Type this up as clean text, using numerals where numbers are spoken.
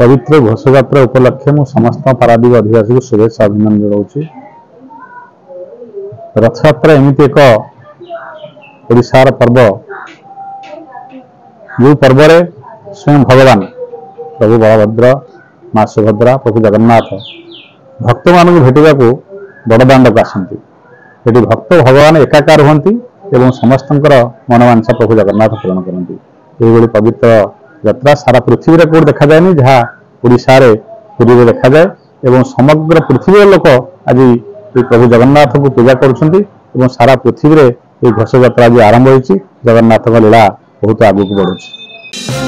पवित्र घोष यात्रा उपलक्षे मु समस्त पारादीप अधिवासी को शुभेच्छा अभिनंदन जनाऊँ। रथ यात्रा एमती एक ओडिशार पर्व जो पर्व स्वयं भगवान प्रभु बलभद्र माँ सुभद्रा प्रभु जगन्नाथ भक्त मानू भेटा को बड़दाण्ड को आसती। ये भक्त भगवान एकाकार हमें एवं समस्त मनोवांछा प्रभु जगन्नाथ पूरण करती। पवित्र यात्रा सारा पृथ्वी कौट देखा जाए जहाँ ओडिशा पुरी में देखा जाए एवं समग्र पृथ्वीर लोक आज प्रभु जगन्नाथ को पूजा कर सारा पृथ्वी में ये घोष यात्रा आज आरंभ हो। जगन्नाथ लीला बहुत आगे बढ़ुच।